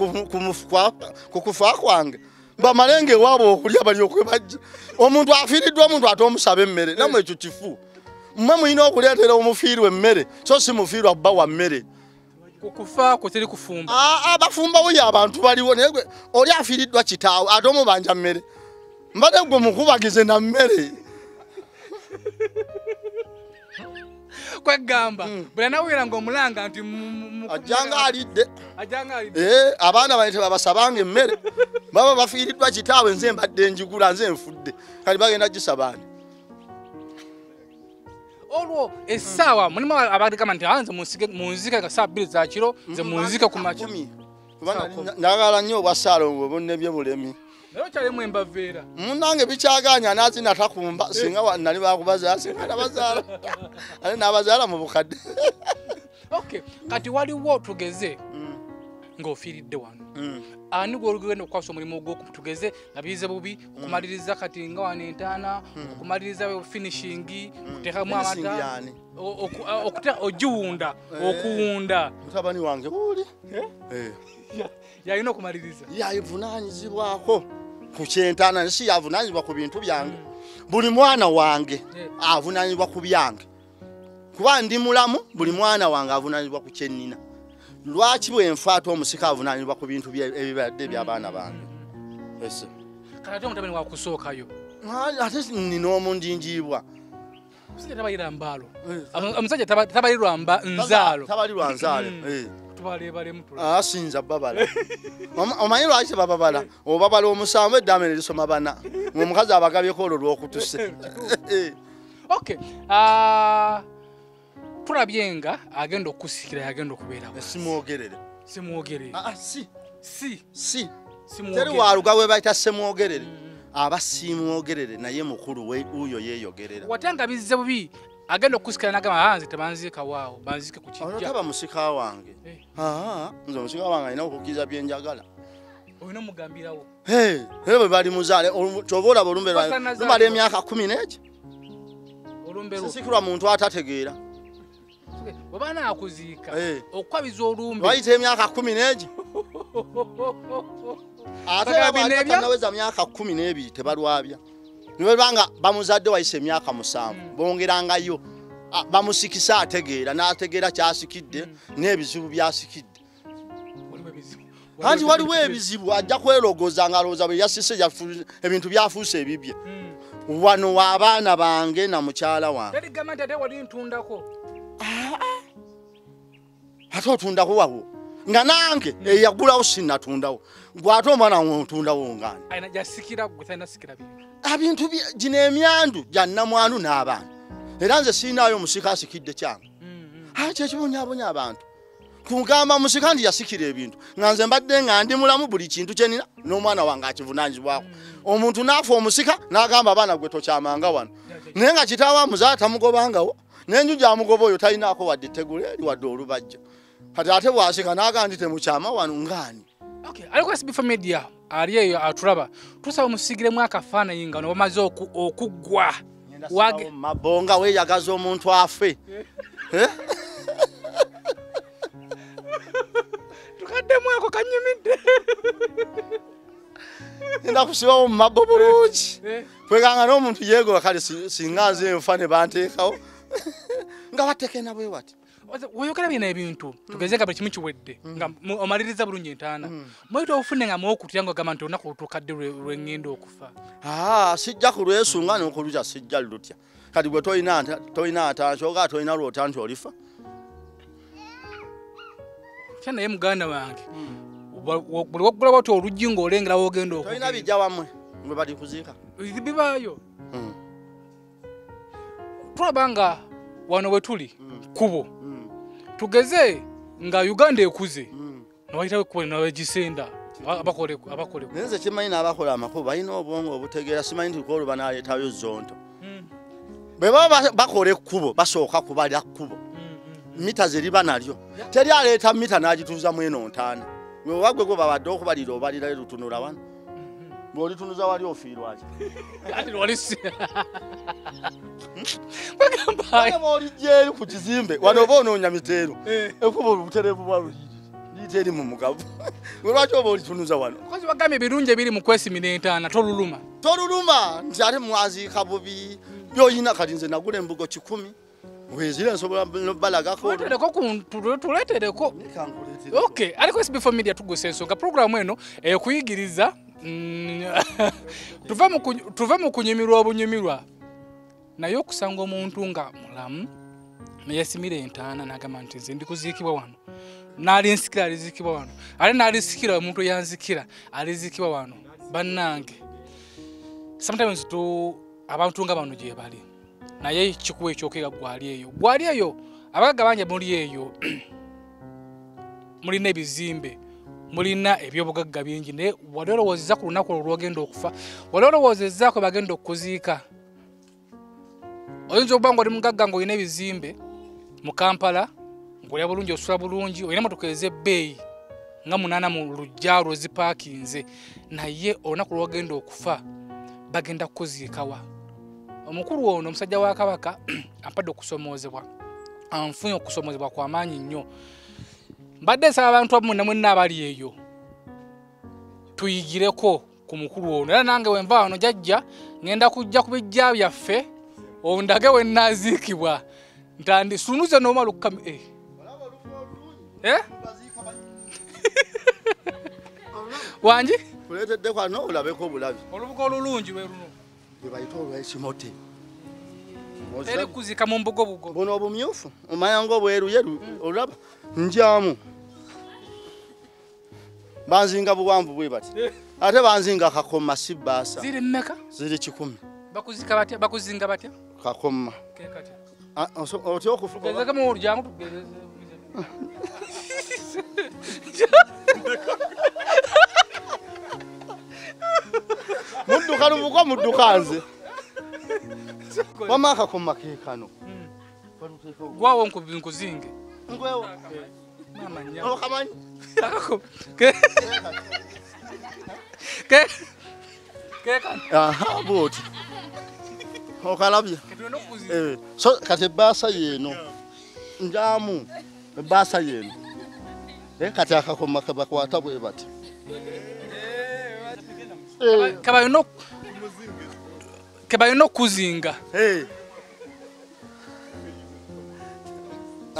kukufa kwange ba malenge wabo okulya bali okwebajja omuntu afiiriddwa omuntu at'omusaba emmere namwe ekyo kifu mmwe mulina okuleetera omufiirwa emmere so si mufiirwa bba wa mmere kukufa kweteri kufumba bafumba wuyo abantu baliwo naye oli afiiriddwa kitaawe ate omubanja mmere mbadde gwe mukubagize na mmere kwegamba bula nawera ngo mulanga nti ajanga alide abana bayite babasabange mmere baba bafiiridwa kitawe nze mbadde njigula nze nfudde kali bagenda gisabani olwo esawa munima abadde kama nti hanze munzika kasabili za kiro nze munzika ku machumi kubana nagala nnyo basalongo bonne bye bulemi leo chale mwemba vera munange bichaganya nazi natakumba singa wanali bakubaza singa nabazala ali nabazala mu bukadde okay kati wali wo tugeze ngofiridde wano ani golugendo kwaso mulimo gwo kutugeze nabize bubi okumaliriza kati nga wanentana okumaliriza we finishing kuteka mu amata okuta ojuunda okuunda mutabani wange buli yayino kumaliriza yayivunanyizibwako kuchentana nsi yavunanyizibwa ku bintu byange buli mwana wange avunanyizibwa ku byange kuba ndi mulamu buli mwana wange avunanyizibwa ku kyennina lwaki bwe nfaata omusika avunanyizibwa ku bintu ebibadde by'abaana bange kati omutabeni wakusookayo ate nina omundingiibwa musajja tabalira mbaalo omusajja tabalirwa nzaalo tabalirwa nzaalo sinza babala omanyi lwaki bababala obabala omusanvu eddamene lisoma bana omukazi abagabyeko olwo lwokutuse okay tulabyenga agenda okusikira yagenda okubeerawo simwogerere teri waluga we bayita semwogerere aba simwogerere naye mukulu we uyo yeeyogerera watanga bizze bubi agenda okusikira nagamba hanze tebanziika waawo banziike ku kijja taba musika wange nze musika wange alina okukkiriza byenjagala olina omugambirawo era bwe bali muzaale kyoba olaba olumbe lumala emyaka 10 n'eki sisikirwa muntu atategeera babana akuziika okwabiza olumbe bayita emyaka 10 n'egi atanaweza myaka 10 n'ebiri tebalwabya nibanga bamuzadde wayise emyaka 7 bongerangayo bamusikisa ategeera n'ategeera kyasikidde n'ebizibu byasikidde anti waliwo ebizibu ajja kwerogoza ngalooza bwe yasise ebintu byafuuse ebibye wano w'abaana bange na mukyala wange ate otundako wawo nga nange eyagulawo sinnatundawo gwate omwana ntundawo ngani abintu gino emyandu gya nnamwandu n'abantu era nze siinaayo omusika asikidde kyange kyekibonyabonya abantu kugamba omusika nti yasikira ebintu nga nze mbadde nga ndi mulamu buli kintu kyenina n'omwana wange akivunanyizibwako omuntu n'afa omusika n'agamba abaana gwe tokyamanga wano naye nga kitaawe amuzaala tamugobangawo nenju jamugoba oyo talinaako wadde tegula eri wadde olubajja kati ate bwasika n'aga ndi temukyama wano ngani alikuwa SB4 Media ali eyo atulaba tusaba omusigiremu akafaananyi nga bamaze okuggwa mabonga weeyagaza omuntu afe tukaddemu ako kanyumidde nda kusibawo mu mabbo bulungi kweganga n'omuntu yeegoba kale singa nze nfa ne banteekawo nga batekena bwe wati oyogera bina ebintu tugezeka buli kimu kiwedde nga omaliriza bulungi entaana mweyita ofune nga mwokutira nga ogamba nti olunaku olutuukadde lwengenda okufa sijja kulwesunga n'okulutya sijja lulutya kati gwe tolina atansooga tolina lwota nti olifa kya naye muganda wange buli wagula bati oluggi ng'olengera wogenda tolina bijja wammwe gwe bali kuziika bibaayo tulabanga wano wetuli kubo tugeze nga Uganda ekuze n'oyitawo kubo n'owegisenda abakole nenze chimanyi nabakola amakuba ino obwongo obutegera simanyi tukolo banaye tayo zonto beba bakole kubo basoka kubalya kubo mita zeriba nalyo teri aleta mita najituza mweno ntana we bagwe go babadde okubalira obalira lutunula wana boli tunuza wali ofirwa aje ati walisi bagamba boli jeri ku kizimbe wanobono onyamitero ekubo luterevu bwa literi mu mugabo olwacho boli tunuza wano kozi bagame birunje biri mu kwesi minentana toluluma ntiare mwazi kabubi byoyina kadinze nagule mbugo 10 wezira nsobola balaga ko tuleko tuletereko okay ariko si before media tugosenso ga program eno kuyigiriza tuve mu kunyimirwa obunyimirwa nayo kusanga omuntu nga mulamu meyesimire entana nagamanti zindi kuzikibwa wano nali nsikira alizikibwa wano ali nali sikira omuntu yanzikira alizikibwa wano banange sometimes to abantu nga bano je bali naye chikuwe chokega gwaliyeyo abagabanya muri yeyo muri nebizimbe mulina ebyobugagga bingi ne walero wozeza ku lunako olwogenda okufa walero wozeza ko bagenda okuziika oyinza okuba ng'oli mugagga ng'olina ebizimbe mu Kampala ng'olya bulungi osula bulungi olina motoka ez'ebbeeyi nga 8 mu lujjaro zipaakinze naye olunako olwogenda okufa bagenda kukuziikawa omukulu ono omusajja wa Kabaka apadde okusomoozebwa anfunye okusomoozebwa kwa maanyi nnyo mbadde saba abantu abamuna mwenna abali eyo tuyigireko ku mukulu ono era nange wenva wano jajja ngenda kujja ku bijja byaffe ondage wennaziikibwa ntandi sunuze n'omala okukama wangi kuleetedde kwano olabeko obulabi olubuga olulungi bwe luno bwe bayita olw'ekimote eri kuzika mu mbugo bugo buno obumyufu omayanga obweru yeru olaba njamu banzinga buwambu bwe bati ate banzinga kakoma sibasa ziri mmeka ziri 10 bakuzinga batya kakoma ke kati oto okufuka zaka mu urjangu tugereze mudduka lumuko muddukanze wama kakoma ke kano gwawo nkuzinge ngwewo mama nyama okamanyi akako ke kan aha boti okalabya so kate basa yeno njamu basa yeno kate akakoma kabakwata bwe bati kabayono kuzinga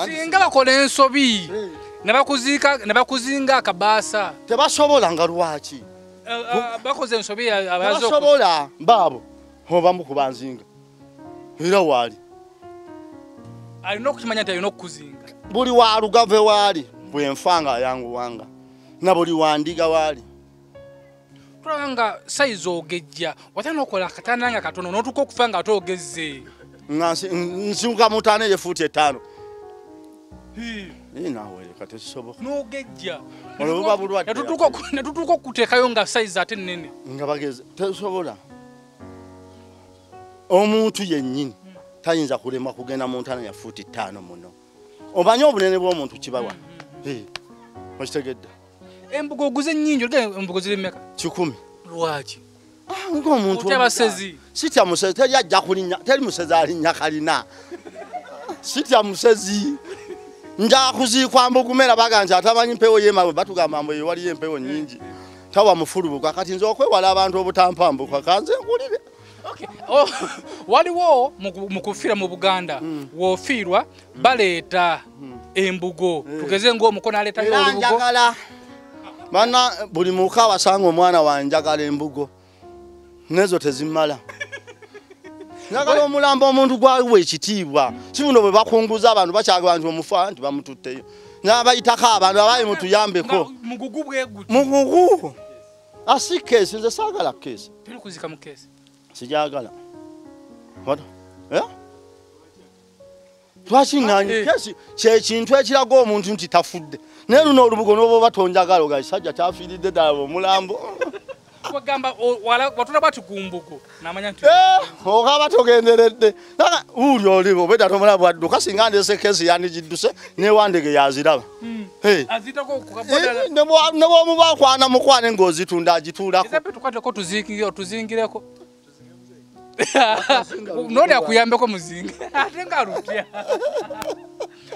singa bakola ensobi ne bakuzinga akabasa tebasobola nga lwaki bakoze ensobi abasobola babo hoba mukubanzinga era wali alina okukimanya nti alina okukuzinga buli wa lugave waali bwenfanga yangu wanga na buli wandiga waali tulanga saizo ogejja watano okola akatananga katono n'otuka okufanga atogeze nsinga mutane yefuti etano nawe kati soboka n'ogejja oluba bulwadde natutuuka okuteekayo nga saizi ate nnene nga bageze tesobola omuntu yennyini tayinza kulema kugenda mu ntana ya futi 5 muno obanye obunene bw'omuntu kibawa okitegedde embugo oguze ennyingi olugenda embugo ziri mmeka 10 lwaki nga omuntu otabasezi sitya musezi teri ajja kulinnya teri musezi alinnya kalina sitya musezi nja kuzikwamba okumera baganja atamanyi mpewo yemabwe batugamba mbu waliyo empewo nyingi tawa mufulubuka kati nze okwewala abantu obutampambuka kanze nkulire waliwo mukufira mu Buganda wofiirwa baleeta embugo tugeze ng'omukono aleetayo olubugo mana buli muka wasango mwana wanjagala embugo nezo tezimala njagala omulamba omuntu gwawe ekitiibwa kibuno bwe bakunguza abantu bakyagwanjwa omufa nti bamututteyo n'abayitako abantu abayi mutuyambeko mugugu bweguti mugugu asi kesi nze saagala kesi teri kuzika mu kesi sijagala wata twashinga kesi kyekintu ekiraga omuntu nti tafudde Neru no rubugo nobo batonjaga roga isajja chafiride dabo mulambo. Kwagamba wala batuna batugumbuko namanya nti. Okaba togenderede. Naka ulyo libo beda tomala bwaduka singande sekezi yani jiduse ne wandege yaziraba. Hey. Azitako kukaboda. Nebo mubakwana mukwane ngozi tunda jitulako. Izabe tukateko tuzikiyo tuzingireko. None akuyambeko muzinga. Atenga rutia.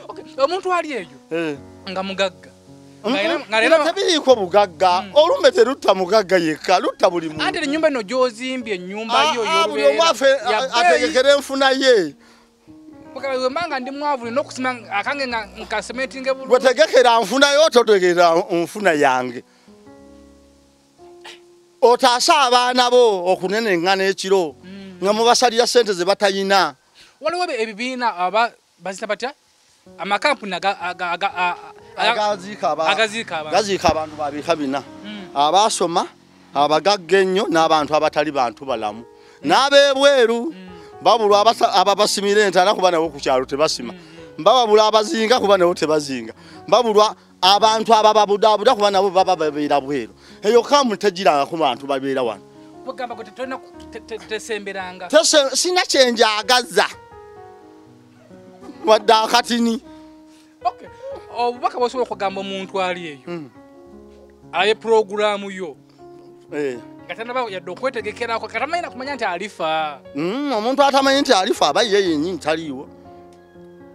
Okay, omuntu ali ejo. Eh. Nga mugagga. Ngarela tabii ko mugagga. Olumete rutta mugagga yeka, rutta buli muntu. Ate nyumba no jozimbye nyumba iyo yo. Abuli omwafe ategekere mfuna ye. Pokawe manga ndi mwavuli nokusima akange nkasemetinge bulu. Wetegekera mfuna yoto tegekera mfuna yange. Otasa abana bo okunene ngane ekiro. Nga mubasalira sente ze batayina. Waliwo ebibina aba bazita batya. Amakampuni agazika abantu babikabina abasoma abagaggenyo n'abantu abatali bantu balamu n'abebweru babulwa ababasimira entana kuba nawo ku kyalo tebasima bababula abazinga kuba nawo tebazinga babulwa abantu abababudabuda kuba nabo bababeera bweru eyo kamu tejiranga ku bantu babeera wano bagamba ko tetona tesemberanga tese sina kyenja agaza. What da katini? Okay. Oh, baka basobola kugamba omuntu ali eyo. Aye program yo. Katana ba yadokwetegekera ko katama ina kumanya nti alifa. Omuntu atamanya nti alifa abaye yenyi ntaliwo.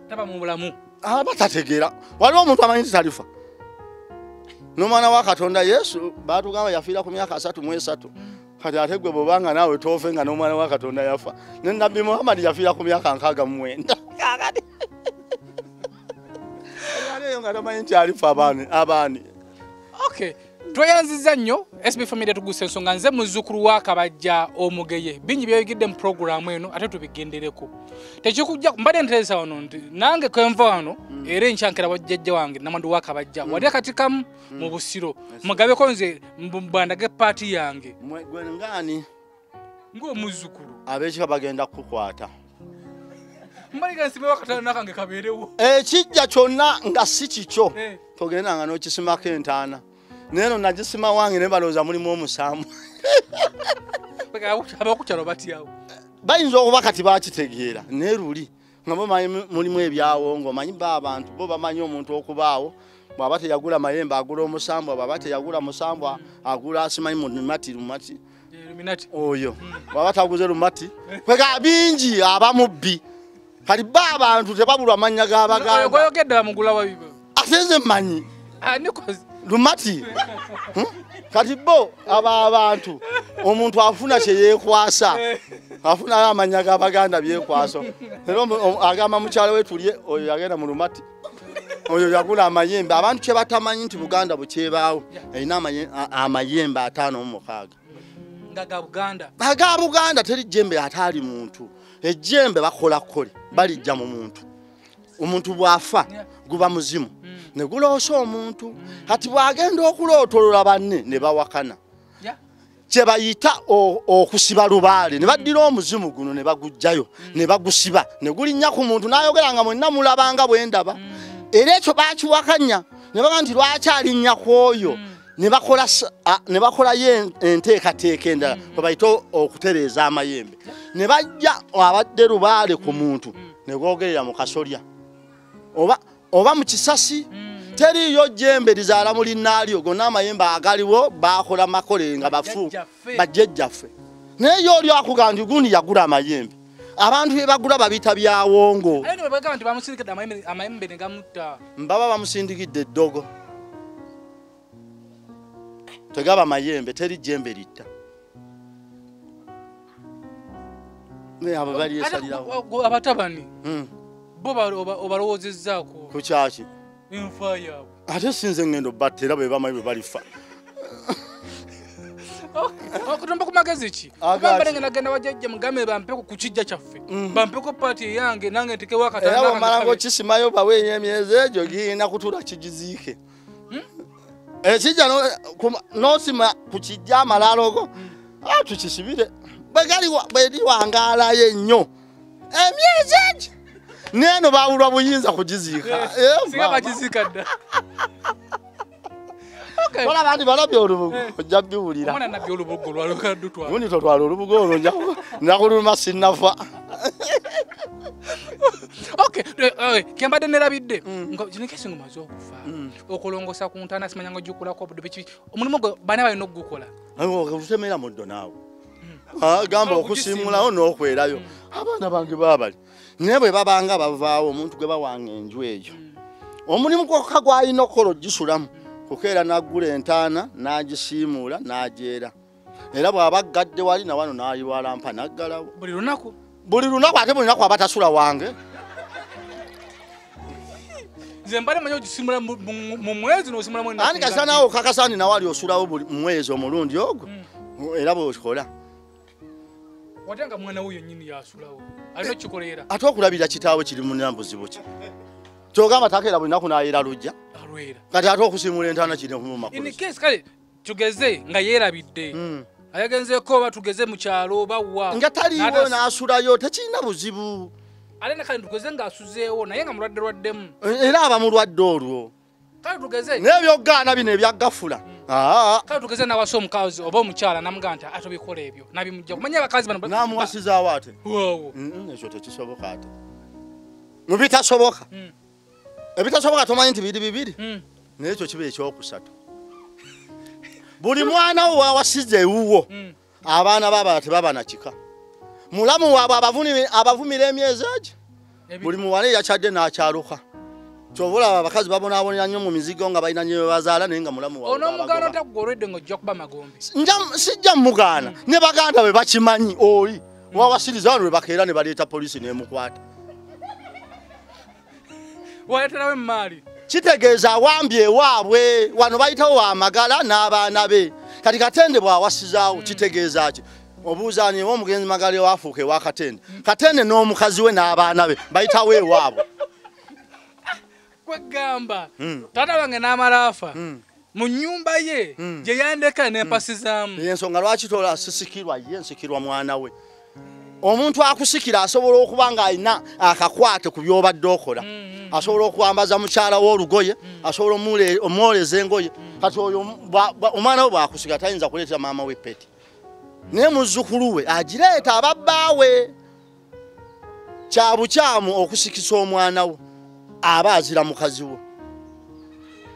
Taba mu bulamu. Ah batategera. Waliwo omuntu amanyi nti alifa. No mwana wa Katonda Yesu batugamba yafira ku myaka 3 mwezi 3. Kati ategwe bobanga nawe tofenga no mwana wa Katonda yafa. Ne Nabii Muhammad yafira ku myaka 9 mwenda. Kakati. Okay. Twayanziza nnyo SB family tuguse ensonga nze muzukuru wa Kabajja Omugeye. Bingi byayogidde mu program eno ate tubigendereko. Tekikujja mbadde nteresa wano nti nange kwenva wano era enchankira bajjajja wange namandu wa Kabajja. Wali akatika mu Busiro. Mugabe konze mbandage party yange. Gwe ngani? Ngo muzukuru. Abechika bagenda kukwata. Mbaliga nsibe wakata nakange kaberewo. Kijja kyonna nga si kikyo. Togenda nga n'okisimako entaana. Neno nagisima wange ne baloza mulimu omusamu. Abakukyalo batyawo. Bayinza okuba kati bakitegeera neruli. Nga bamanyi mulimu ebyawo ng'omanyi b'abantu bo bamanyi omuntu okubaawo. Bw'aba teyagula mayembe agula omusambu, bw'aba teyagula musambu agula asimanyi mu mati. Oyo. Bw'aba taguze lumati. Kwega bingi abamubbi. Kali baba ntu tebabulu amanya gabagala. Oyo yogedde amugula wabibo. Aseze manyi. Nikozi. Lumati. Kati bo aba abantu omuntu afuna kyeyekwasa. Afuna amanya gabaganda byekwaso. Lero agamba mukyalo wetuliye oyo yagenda mu lumati. Oyo yagula amayembe abantu kye batamanyi nti Buganda bukyebaawo. Ayina amayembe 5 mu 6. Nga Buganda. Baga Buganda teri jembe atali muntu. Ejembe bakola kole balijja mu muntu omuntu bwafa guba muzimu ne guloosha omuntu ati bwagenda okulootolola banne ne bawakana kye bayita okusiba lubaale ne baddira omuzimu guno ne bagujjayo ne bagusiba ne gulinnya ku muntu n'ayogeranga mwenna mulabanga bwendaba era ekyo baakiwakanya ne baga nti lwaki alinnya ku oyo ne bakola enteekateeka endala bayita okutereeza amayembe ne bajja abadde lubaale ku muntu ne googerera mu kasolya oba mu kisasi teriyo jjembe lizaala mu linnaalyo gonna amayembe agaliwo baakola makole nga bafu bajjajjaffe naye yo oli akuga nti guni yagula amayembe abantu be bagula babita byawongo mbaba bamusindikidde eddogo tegaba mayembe teri jembe litta ne ababali esalirawo abatabani bo obalowozezzaako ku kyaki enfa yaabwe ate sinze ngendo battera be bamayembe balifa okutomba ku magezi ki bambalenge nagenda bajjajja mugame bampeko ku kijja kyaffe bampeko party yange nange nteke wakatanga era omalango kisimayo bawenye emyezi egyo giina kutula kigiziike ekijja n'osima ku kijja amalala ogo tukisibire bweri wangaalayo ennyo emyezi egi neeno baawulwa buyinza kugiziika Bola bandi bala byolubu ojja byulira. Mwana na byolubu golwa lokadutwa. Muni totwala olubu golo nja nakuluma sinafa. Okay, kemba denera bidde. Nginikese ngumazo okufa. Okolongosa ku ntana simanya ngo jukula ko budu bichi. Omulimo go bana balino gukola. Ngo kusemera mu donawo. Gamba okusimula ono okwerayo. Abana bange babali. Nebwe babanga bavaawo omuntu gwe bawange enju ejo. Omulimu gwokagwa ino kolo gisulamu. Kukera nagula entaana nagisimula najeera era bwabagadde wali na wano nayiwala mpa naggalawo buli lunaku ate buli lunaku abatasula wange nze mbale manyo gisimula mu mwezi n'osimula mwezi ani kasanawo kakasani nawali osulawo buli mwezi omulundi ogwo era bw'okikola watanga mwana wuyo nnyini yasulawo alina kikoleera ate okulabira kitaawe kiri mu nambuzibu ki kyogamba takera buli lunaku nayera lujja kati ate okusimula entaana kiri mu makulu ini kesi kale tugeze nga yeerabidde ayagenzeeko oba tugeze mu kyalo bawa nga taliiwo n'asulayo tekirina buzibu ale ne kale tugeze ng'asuzeewo naye nga mulwaddeemu era abamulwadde olwo kale tugeze n'ebyogaana bino ebyaggafula kale tugeze n'awasa omukazi oba omukyala namugaa nti atobikola ebyo nabimujja kumanya abakazi bano namuwasizaawo ate ekyo tekisoboka ate mubitasoboka ebitasoboka tomanyi nti biri bibiri naye ekyo kiba ekyokusatu buli mwana wo wawasize ewuwo abaana baba tebaba na kika mulamu waabwe abavumira emyezi egi buli muwala eyakyadde n'akyaluka kyobulaba abakazi babonaabonera nnyo mu mizigo nga balina nnyo bebazaala naye nga mulamu sijja mugaana ne baganda be bakimanyi oli wawasiriza wano we bakeera ne baleeta poliisi nemukwata waleterawe mmaali kitegeeza awambye ewaabwe wano bayitawo wamagala n'abaana be kati Katende bwawasizaawo kitegeeza ki obuuzaaniwa omugenzi Magala waafuuka ewa Katende Katende n'omukazi we n'abaana be bayitawo ewaabwe kwegamba taata wange n'amalaafa mu nnyumba ye gye yandeka n'empasizaamu ensonga lwaki tola sisikirwa ye nsikirwa mwana we omuntu akusikira asobola okuba nga alina akakwate ku by'obadde okola asobola okwambaza mukyala w'olugoye asobola omwoleza engoye kati oyo omwana we bwakusiga tayinza kuleetera maama we peti naye muzzukulu we agireeta ababbaawe kyabukyamu okusikisa omwana we aba azira mukazi we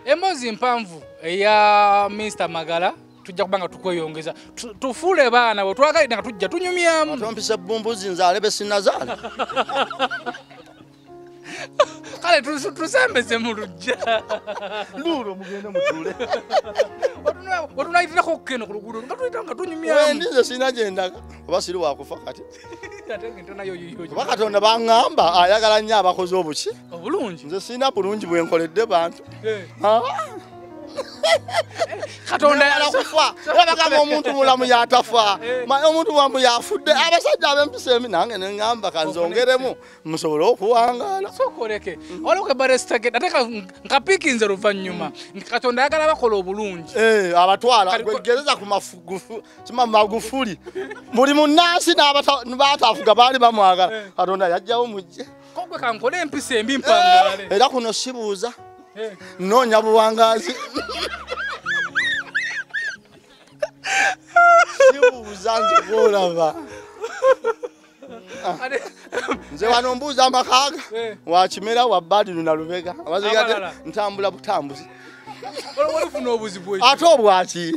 emboozi mpanvu eya Minisita Magala tujja kubanga tukweyongeza tufule baana bo twakalina katujja tunyumyamu tompisa bumbuzi nzaale besinazaala kale tusembeze mu lujja lulo mugende mutule watunayitira kokkeno ku luguudo nga tuyita nga tunyumyamu ndize sina gyendaka oba siri wakufa kati oba Katonda baŋŋamba ayagala nnyo abakozi obuki obulungi nze sina bulungi bwenkoledde bantu Katonda alakufa abagamba omuntu mulamu yatafa omuntu wamu yafudde abasajja ab'empisa emi nange neŋŋamba kanzongeremu musobole okuwangaala sokoleke olwoke baresitake ate nkapiikinze luvannyuma Katonda ayagala bakola obulungi abatwala gereza ku Magufuli buli munnansi n'abatafuga baali bamwagala Katonda yajjawo mujje kogwe kankole empisa embi mpangale era kuno sibuuza noonya buwangazi sibuuza nti golaba nze wano mbuuza amakaaga wakimera wabbaadi luna lubega amazigate ntambula butambuzi ate obwaki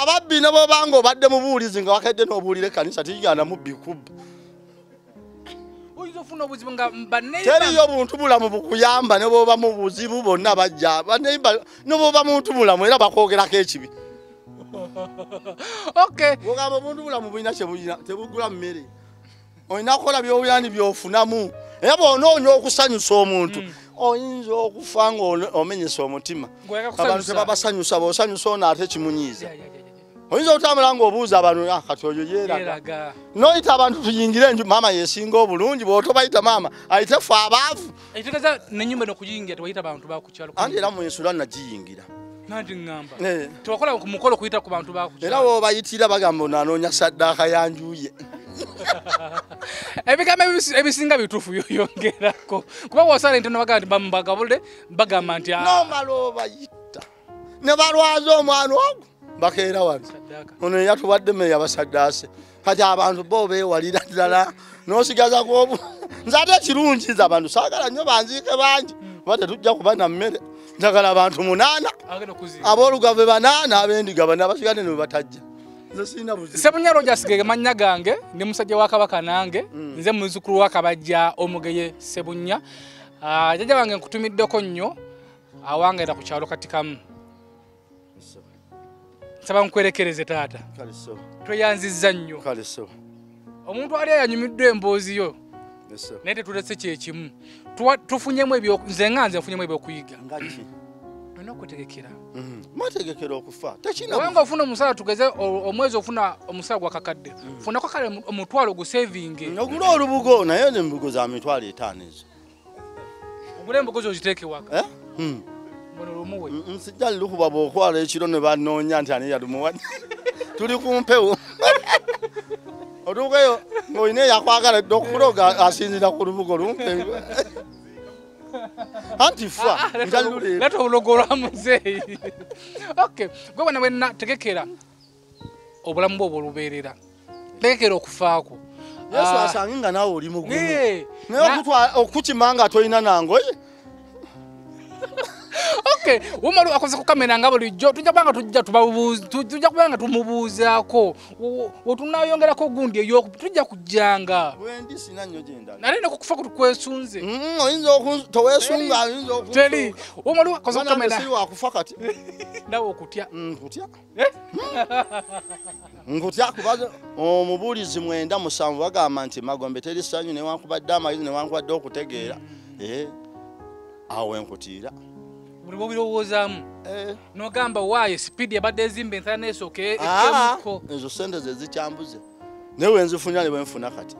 ababbi ne bobanga obadde mubuulizi nga wakedde n'obuulira ekkanisa tiigana mubbikubba teriyo buntu bulamu bukuyamba ne bwoba mu buzibu bonna bajja baneyimba ne bwoba muntu bulamu era bakwogerako ekibi ogamba obuntu bulamu bulina tebugula mmere olina kukola byobuyani byofunamu era bwonoonya okusanyusa omuntu oyinza okufa ng'omenyesa omutima abantu tebabasanyusa bosanyusa ono ate kimunyiiza oyinza otambula ng'obuuza bano kati oyo yeeraga noyita abantu tuyingire enju maama yesinga obulungi bw'otobayita maama ayite fe abaavu anti era muensula nagiyingira era bwobayitira bagamba onaanoonya saddaaka yanjuye Ebikama ebisinga bitufu yongerako. Kuba wasala intano bagati bambaga bolde bagamba nti no maloba yitta. Ne balwazo omwana ogu bakera wanti. Ono yatubadde meya basaddaase. Kati abantu bo beewalira ddala n'osigaza ku nzate kirungi abantu saagala nnyo banziike bangi. Bata tujja kuba na mmere. Njagala abantu 8. Aboolugave 8 abendiga bana basigane ne batajja. Semunyaro jasigege manya gange ne musajja wa Kabaka nange nze muzukuru wa Kabajja omugeye Sebunya jajja wange nkutumiddeko nnyo awange da kukyalo katikamu nsaba nkwerekereze taata kaliso tweyanzizza nnyo kaliso omuntu ali yanyumiddwe emboozi yo nete tuletse kyekimu tufunyemu ebyo nze nganze funyemu ebyo kuyiga nokutegekera mwategekera okufa takina wango ofuna musala tugeze omwezi ofuna omusala gwa kakadde funa ko kale omutwalo gu saving ogula olubugo nayo ne mbugo za mitwalo 5 ezo ogule mbugo zo ziteke waka mbono lumuwe nsijali lukuba bokwala ekiro ne banonya ntane yadumuwa tuli kumpewo odugeyo moine yakwagala dokuloga asinzira ku lubugo lumpe antifa ndalule leto ulogora muzei okay gwe bana bena tegekera obulamu bwo luberera tegekera okufaako Yesu asanginga nawo oli mugumu ne okutwa okukimanga toyina nango okay umalu akoze kukamera ngabo lijjo tujabanga tujja tubabuuza tujja kubanga tumubuuzaako wotunayongerako gundi eyo tujja kujjanga wendi sina nnyo jenda nalina kukufa kwesunze oyinza okutowesunga oyinza okuteli umalu akoze kukamera si wakufa kati nawo okutya okutya ngutya kubaza omubulizi mwenda musanvu bagamba nti Magombe teri sanyu ne wankubadde amayizi ne wankubadde okutegeera awo enkutira no gamba waye speed abadde zimbe ntana esoke ekemuko ezo sente zezichambuze newe nzifunyale bwenfuna kati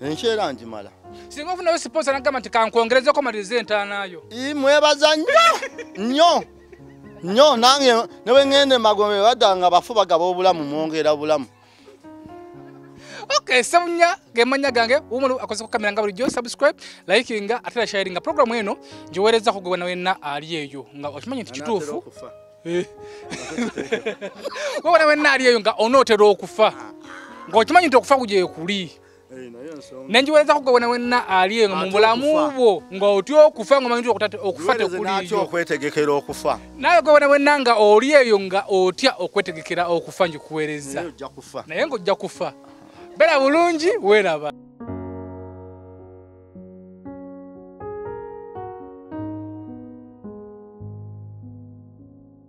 enchera njimala singo funa yo sponsor nakama tikankongereza ko malize ntanayo imwebaza nnyo nange newe ngende Magombe badanga bafuba gabo bulamu mwongera bulamu okay Sebunya gemanya gange umuntu akoze ko kamera ngabo lijo subscribe likinga atala sharinga program eno njowereza kugwana wenna ali eyo nga okimanyi kitufu wona wenna ali eyo nga onotero okufa ngo okimanyi tokufa kuje kuli nenjiwereza kugwana wenna ali eyo mu bulamu bwo ngo otyo okufa ngo manyi okufa tekuli nacho okwetegekera okufa nayo gwana wenna nga oli eyo nga otya okwetegekera okufa njukuwereza naye ngo ojja kufa Bela bulungi weraba.